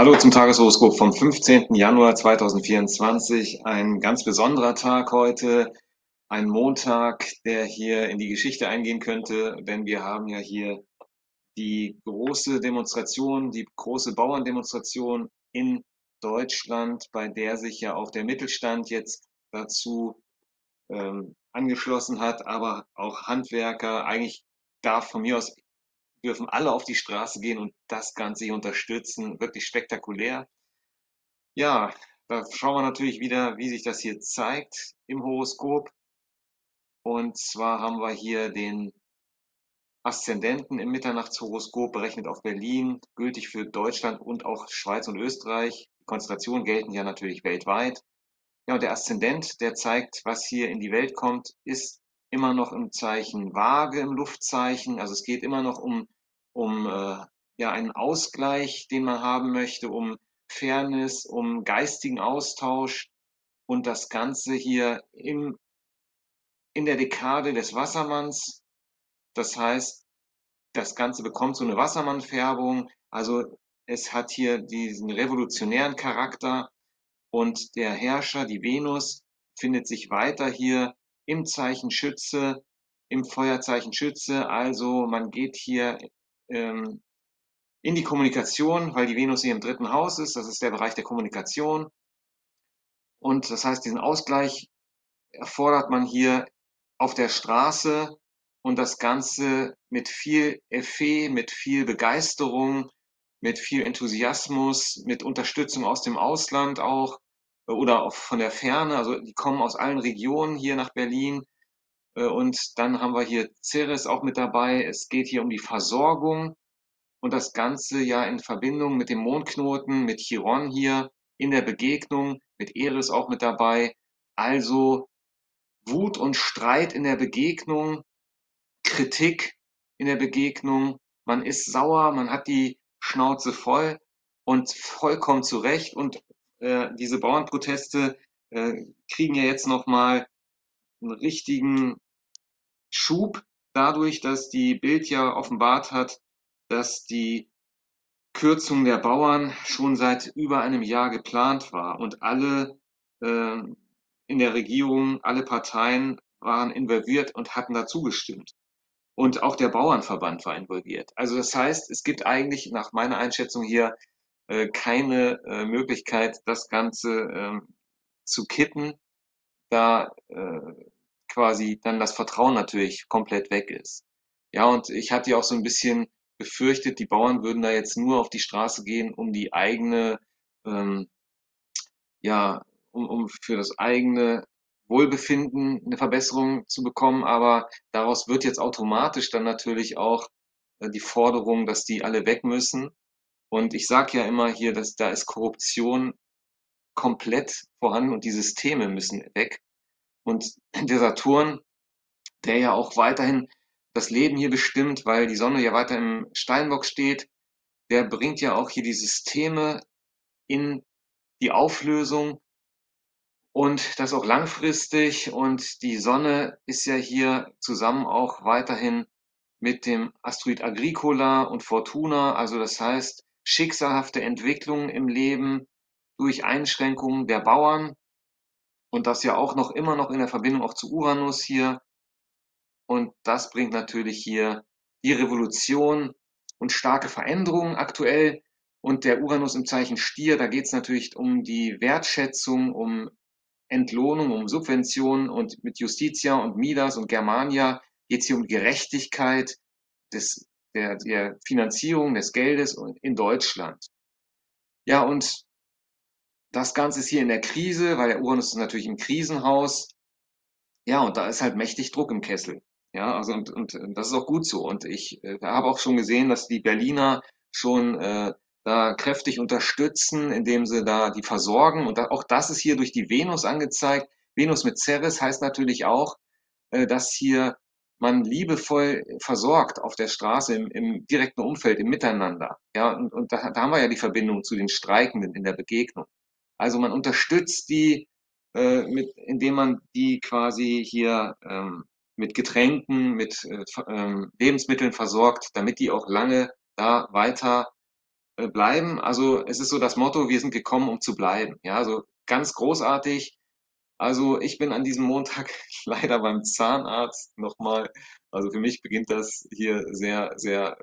Hallo zum Tageshoroskop vom 15. Januar 2024. Ein ganz besonderer Tag heute, ein Montag, der hier in die Geschichte eingehen könnte, denn wir haben ja hier die große Demonstration, die große Bauerndemonstration in Deutschland, bei der sich ja auch der Mittelstand jetzt dazu angeschlossen hat, aber auch Handwerker. Eigentlich dürfen alle auf die Straße gehen und das Ganze hier unterstützen. Wirklich spektakulär. Ja, da schauen wir natürlich wieder, wie sich das hier zeigt im Horoskop. Und zwar haben wir hier den Aszendenten im Mitternachtshoroskop, berechnet auf Berlin, gültig für Deutschland und auch Schweiz und Österreich. Die Konstellationen gelten ja natürlich weltweit. Ja, und der Aszendent, der zeigt, was hier in die Welt kommt, ist immer noch im Zeichen Waage, im Luftzeichen. Also es geht immer noch um einen Ausgleich, den man haben möchte, um Fairness, um geistigen Austausch. Und das Ganze hier in der Dekade des Wassermanns. Das heißt, das Ganze bekommt so eine Wassermann-Färbung. Also es hat hier diesen revolutionären Charakter. Und der Herrscher, die Venus, findet sich weiter hier im Zeichen Schütze, im Feuerzeichen Schütze. Also man geht hier in die Kommunikation, weil die Venus hier im dritten Haus ist. Das ist der Bereich der Kommunikation. Und das heißt, diesen Ausgleich erfordert man hier auf der Straße und das Ganze mit viel Effet, mit viel Begeisterung, mit viel Enthusiasmus, mit Unterstützung aus dem Ausland auch. Oder auch von der Ferne, also die kommen aus allen Regionen hier nach Berlin. Und dann haben wir hier Ceres auch mit dabei. Es geht hier um die Versorgung und das Ganze ja in Verbindung mit dem Mondknoten, mit Chiron hier in der Begegnung, mit Eris auch mit dabei. Also Wut und Streit in der Begegnung, Kritik in der Begegnung. Man ist sauer, man hat die Schnauze voll und vollkommen zu Recht. Und diese Bauernproteste kriegen ja jetzt nochmal einen richtigen Schub dadurch, dass die BILD ja offenbart hat, dass die Kürzung der Bauern schon seit über einem Jahr geplant war. Und alle in der Regierung, alle Parteien waren involviert und hatten dazu gestimmt. Und auch der Bauernverband war involviert. Also das heißt, es gibt eigentlich nach meiner Einschätzung hier keine Möglichkeit, das Ganze zu kitten, da quasi dann das Vertrauen natürlich komplett weg ist. Ja, und ich hatte ja auch so ein bisschen befürchtet, die Bauern würden da jetzt nur auf die Straße gehen, um die eigene, um für das eigene Wohlbefinden eine Verbesserung zu bekommen, aber daraus wird jetzt automatisch dann natürlich auch die Forderung, dass die alle weg müssen. Und ich sage ja immer hier, dass da ist Korruption komplett vorhanden und die Systeme müssen weg. Und der Saturn, der ja auch weiterhin das Leben hier bestimmt, weil die Sonne ja weiter im Steinbock steht, der bringt ja auch hier die Systeme in die Auflösung und das auch langfristig. Und die Sonne ist ja hier zusammen auch weiterhin mit dem Asteroid Agricola und Fortuna, also das heißt, schicksalhafte Entwicklungen im Leben durch Einschränkungen der Bauern und das ja auch noch immer noch in der Verbindung auch zu Uranus hier. Und das bringt natürlich hier die Revolution und starke Veränderungen aktuell. Und der Uranus im Zeichen Stier, da geht es natürlich um die Wertschätzung, um Entlohnung, um Subventionen und mit Justitia und Midas und Germania geht es hier um Gerechtigkeit der Finanzierung des Geldes in Deutschland. Ja, und das Ganze ist hier in der Krise, weil der Uranus ist natürlich im Krisenhaus. Ja, und da ist halt mächtig Druck im Kessel. Ja, also und das ist auch gut so. Und ich habe auch schon gesehen, dass die Berliner schon da kräftig unterstützen, indem sie da die versorgen. Und auch das ist hier durch die Venus angezeigt. Venus mit Ceres heißt natürlich auch, dass hier man liebevoll versorgt auf der Straße, im direkten Umfeld, im Miteinander. Ja, und da haben wir ja die Verbindung zu den Streikenden in der Begegnung. Also man unterstützt die, indem man die quasi hier mit Getränken, mit Lebensmitteln versorgt, damit die auch lange da weiter bleiben. Also es ist so das Motto, wir sind gekommen, um zu bleiben. Ja, also ganz großartig. Also ich bin an diesem Montag leider beim Zahnarzt nochmal. Also für mich beginnt das hier sehr, sehr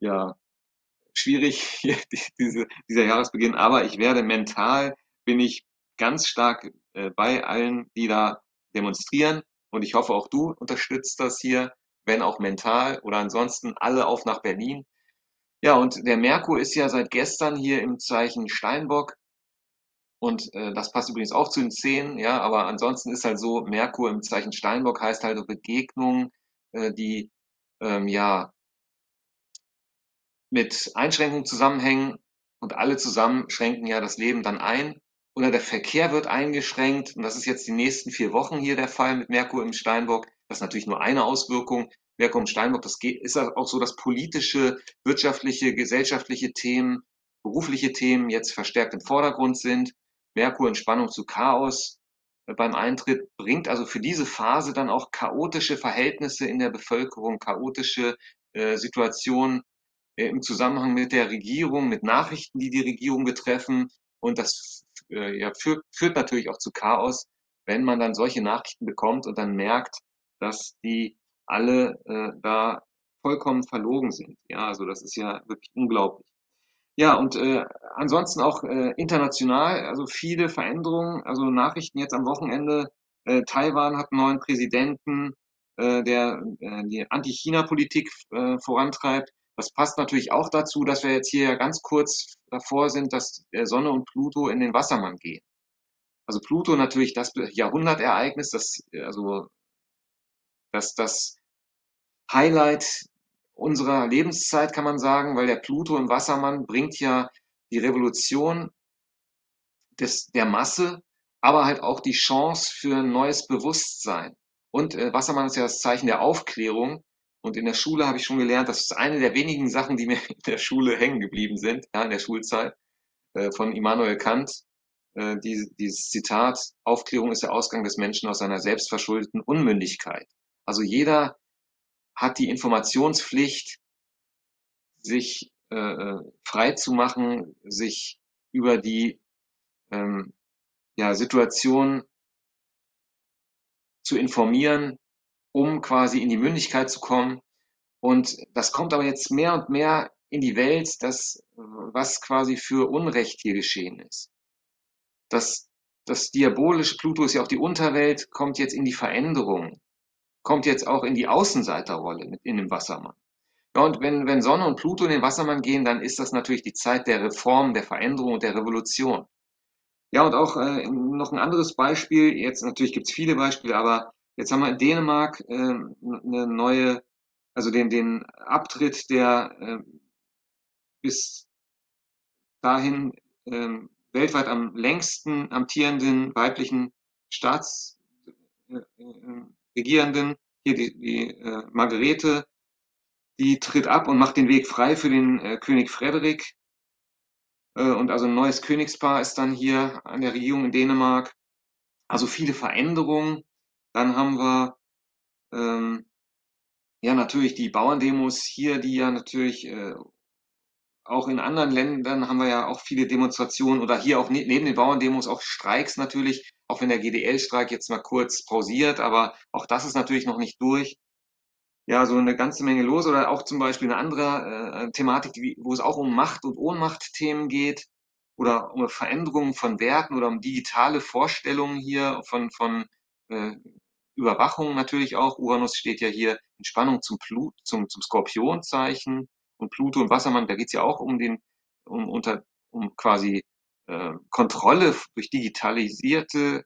ja, schwierig, hier dieser Jahresbeginn. Aber ich werde mental, bin ich ganz stark bei allen, die da demonstrieren. Und ich hoffe, auch du unterstützt das hier, wenn auch mental oder ansonsten alle auf nach Berlin. Ja, und der Merkur ist ja seit gestern hier im Zeichen Steinbock. Und das passt übrigens auch zu den 10, ja, aber ansonsten ist halt so, Merkur im Zeichen Steinbock heißt halt Begegnungen, die ja mit Einschränkungen zusammenhängen, und alle zusammen schränken ja das Leben dann ein. Oder der Verkehr wird eingeschränkt, und das ist jetzt die nächsten 4 Wochen hier der Fall mit Merkur im Steinbock. Das ist natürlich nur eine Auswirkung. Merkur im Steinbock, das ist auch so, dass politische, wirtschaftliche, gesellschaftliche Themen, berufliche Themen jetzt verstärkt im Vordergrund sind. Merkur in Spannung zu Chaos beim Eintritt bringt also für diese Phase dann auch chaotische Verhältnisse in der Bevölkerung, chaotische Situationen im Zusammenhang mit der Regierung, mit Nachrichten, die die Regierung betreffen. Und das ja, führt natürlich auch zu Chaos, wenn man dann solche Nachrichten bekommt und dann merkt, dass die alle da vollkommen verlogen sind. Ja, also das ist ja wirklich unglaublich. Ja, und ansonsten auch international, also viele Veränderungen, also Nachrichten jetzt am Wochenende. Taiwan hat einen neuen Präsidenten, der die Anti-China-Politik vorantreibt. Das passt natürlich auch dazu, dass wir jetzt hier ganz kurz davor sind, dass Sonne und Pluto in den Wassermann gehen. Also Pluto natürlich das Jahrhundertereignis, das Highlight unserer Lebenszeit, kann man sagen, weil der Pluto im Wassermann bringt ja die Revolution der Masse, aber halt auch die Chance für ein neues Bewusstsein. Und Wassermann ist ja das Zeichen der Aufklärung. Und in der Schule habe ich schon gelernt, das ist eine der wenigen Sachen, die mir in der Schule hängen geblieben sind, ja, in der Schulzeit, von Immanuel Kant. Dieses Zitat: Aufklärung ist der Ausgang des Menschen aus seiner selbstverschuldeten Unmündigkeit. Also jeder hat die Informationspflicht, sich frei zu machen, sich über die ja, Situation zu informieren, um quasi in die Mündigkeit zu kommen. Und das kommt aber jetzt mehr und mehr in die Welt, das, was quasi für Unrecht hier geschehen ist. Das diabolische Pluto ist ja auch die Unterwelt, kommt jetzt in die Veränderung, kommt jetzt auch in die Außenseiterrolle in dem Wassermann. Ja, und wenn Sonne und Pluto in den Wassermann gehen, dann ist das natürlich die Zeit der Reform, der Veränderung und der Revolution. Ja, und auch noch ein anderes Beispiel, jetzt natürlich gibt es viele Beispiele, aber jetzt haben wir in Dänemark eine neue, also den Abtritt der bis dahin weltweit am längsten amtierenden weiblichen Regierenden, hier die Margarete, die tritt ab und macht den Weg frei für den König Frederik. Und also ein neues Königspaar ist dann hier an der Regierung in Dänemark. Also viele Veränderungen. Dann haben wir ja natürlich die Bauerndemos hier, die ja natürlich auch in anderen Ländern haben wir ja auch viele Demonstrationen oder hier auch neben den Bauerndemos auch Streiks natürlich. Auch wenn der GDL-Streik jetzt mal kurz pausiert, aber auch das ist natürlich noch nicht durch. Ja, so eine ganze Menge los. Oder auch zum Beispiel eine andere Thematik, wo es auch um Macht- und Ohnmachtthemen geht oder um Veränderungen von Werten oder um digitale Vorstellungen hier von Überwachung natürlich auch. Uranus steht ja hier in Spannung zum Skorpionzeichen, und Pluto und Wassermann, da geht es ja auch um quasi Kontrolle durch digitalisierte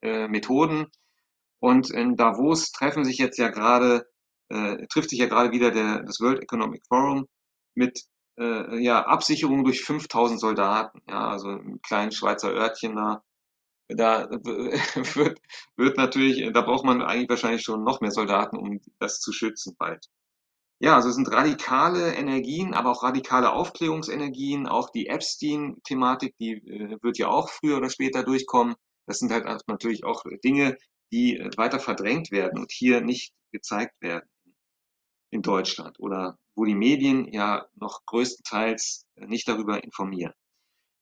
Methoden. Und in Davos trifft sich ja gerade wieder das World Economic Forum mit ja, Absicherung durch 5000 Soldaten. Ja, also im kleinen Schweizer Örtchen da wird natürlich, da braucht man eigentlich wahrscheinlich schon noch mehr Soldaten, um das zu schützen bald. Ja, also es sind radikale Energien, aber auch radikale Aufklärungsenergien, auch die Epstein-Thematik, die wird ja auch früher oder später durchkommen. Das sind halt natürlich auch Dinge, die weiter verdrängt werden und hier nicht gezeigt werden in Deutschland oder wo die Medien ja noch größtenteils nicht darüber informieren.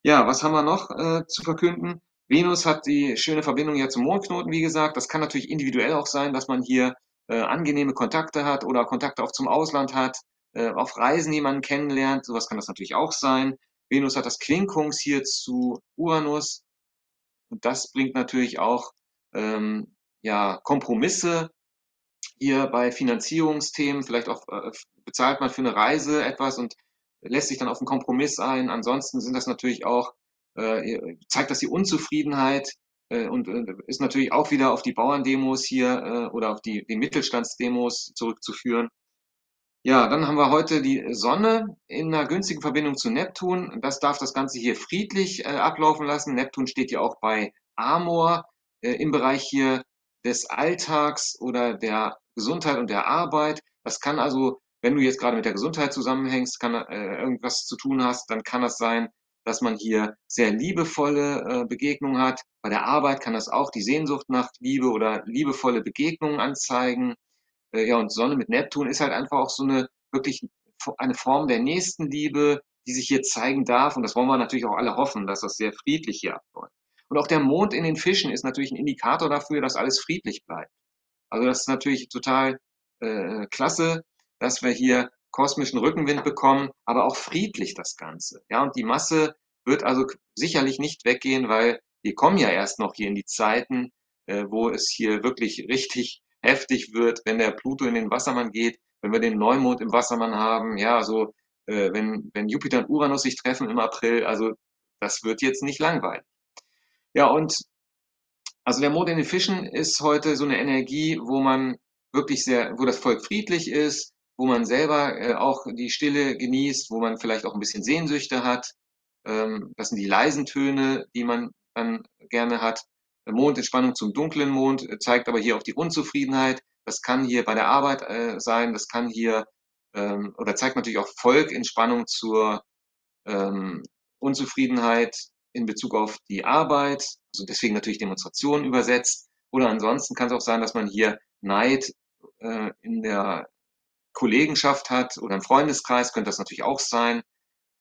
Ja, was haben wir noch zu verkünden? Venus hat die schöne Verbindung ja zum Mondknoten, wie gesagt. Das kann natürlich individuell auch sein, dass man hier angenehme Kontakte hat oder Kontakte auch zum Ausland hat, auf Reisen jemanden kennenlernt. Sowas kann das natürlich auch sein. Venus hat das Quinkunx hier zu Uranus. Und das bringt natürlich auch ja, Kompromisse hier bei Finanzierungsthemen. Vielleicht auch bezahlt man für eine Reise etwas und lässt sich dann auf einen Kompromiss ein. Ansonsten sind das natürlich auch, zeigt das die Unzufriedenheit und ist natürlich auch wieder auf die Bauerndemos hier oder auf die Mittelstandsdemos zurückzuführen. Ja, dann haben wir heute die Sonne in einer günstigen Verbindung zu Neptun. Das darf das Ganze hier friedlich ablaufen lassen. Neptun steht ja auch bei Amor im Bereich hier des Alltags oder der Gesundheit und der Arbeit. Das kann also, wenn du jetzt gerade mit der Gesundheit zusammenhängst, irgendwas zu tun hast, dann kann das sein, dass man hier sehr liebevolle Begegnungen hat. Bei der Arbeit kann das auch die Sehnsucht nach Liebe oder liebevolle Begegnungen anzeigen. Ja, und Sonne mit Neptun ist halt einfach auch so eine, wirklich eine Form der Nächstenliebe, die sich hier zeigen darf. Und das wollen wir natürlich auch alle hoffen, dass das sehr friedlich hier abläuft. Und auch der Mond in den Fischen ist natürlich ein Indikator dafür, dass alles friedlich bleibt. Also das ist natürlich total klasse, dass wir hier kosmischen Rückenwind bekommen, aber auch friedlich das Ganze. Ja, und die Masse wird also sicherlich nicht weggehen, weil wir kommen ja erst noch hier in die Zeiten, wo es hier wirklich richtig heftig wird, wenn der Pluto in den Wassermann geht, wenn wir den Neumond im Wassermann haben, ja, so, wenn Jupiter und Uranus sich treffen im April, also das wird jetzt nicht langweilig. Ja, und also der Mond in den Fischen ist heute so eine Energie, wo man wirklich wo das Volk friedlich ist, wo man selber auch die Stille genießt, wo man vielleicht auch ein bisschen Sehnsüchte hat. Das sind die leisen Töne, die man dann gerne hat. Mondentspannung zum dunklen Mond zeigt aber hier auch die Unzufriedenheit. Das kann hier bei der Arbeit sein, das kann hier, oder zeigt natürlich auch Volkentspannung zur Unzufriedenheit in Bezug auf die Arbeit, also deswegen natürlich Demonstrationen übersetzt. Oder ansonsten kann es auch sein, dass man hier Neid in der Kollegenschaft hat oder im Freundeskreis könnte das natürlich auch sein.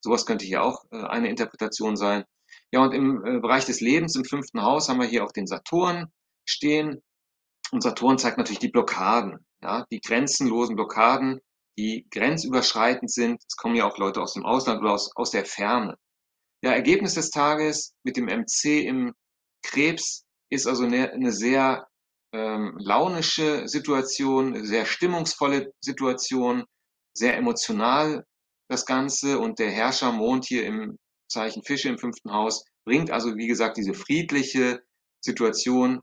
Sowas könnte hier auch eine Interpretation sein. Ja, und im Bereich des Lebens, im 5. Haus, haben wir hier auch den Saturn stehen. Und Saturn zeigt natürlich die Blockaden, ja, die grenzenlosen Blockaden, die grenzüberschreitend sind. Es kommen ja auch Leute aus dem Ausland oder aus der Ferne. Ja, Ergebnis des Tages mit dem MC im Krebs ist also eine sehr launische Situation, sehr stimmungsvolle Situation, sehr emotional das Ganze. Und der Herrscher Mond hier im Zeichen Fische im 5. Haus bringt also, wie gesagt, diese friedliche Situation,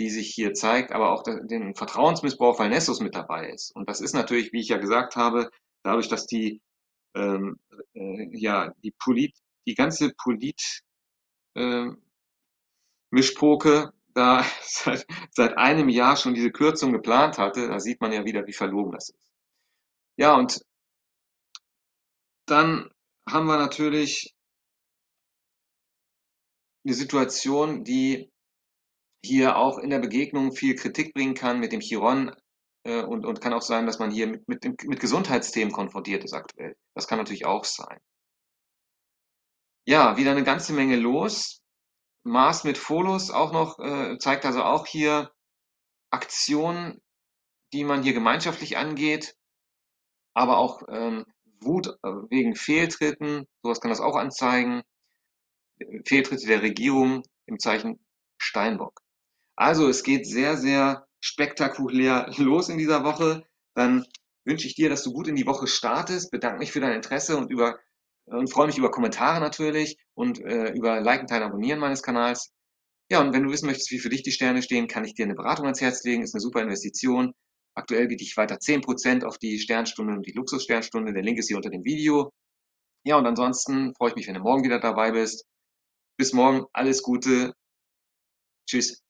die sich hier zeigt, aber auch den Vertrauensmissbrauch, weil Nessus mit dabei ist. Und das ist natürlich, wie ich ja gesagt habe, dadurch, dass die ganze Mischpoke da seit einem Jahr schon diese Kürzung geplant hatte, da sieht man ja wieder, wie verlogen das ist. Ja, und dann haben wir natürlich eine Situation, die hier auch in der Begegnung viel Kritik bringen kann mit dem Chiron und kann auch sein, dass man hier mit Gesundheitsthemen konfrontiert ist aktuell. Das kann natürlich auch sein. Ja, wieder eine ganze Menge los. Mars mit Pholus auch noch, zeigt also auch hier Aktionen, die man hier gemeinschaftlich angeht, aber auch Wut wegen Fehltritten, sowas kann das auch anzeigen. Fehltritte der Regierung im Zeichen Steinbock. Also es geht sehr, sehr spektakulär los in dieser Woche. Dann wünsche ich dir, dass du gut in die Woche startest, bedanke mich für dein Interesse und freue mich über Kommentare natürlich und über Liken, Teilen, Abonnieren meines Kanals. Ja, und wenn du wissen möchtest, wie für dich die Sterne stehen, kann ich dir eine Beratung ans Herz legen. Ist eine super Investition. Aktuell biete ich weiter 10% auf die Sternstunde und die Luxus-Sternstunde. Der Link ist hier unter dem Video. Ja, und ansonsten freue ich mich, wenn du morgen wieder dabei bist. Bis morgen, alles Gute. Tschüss.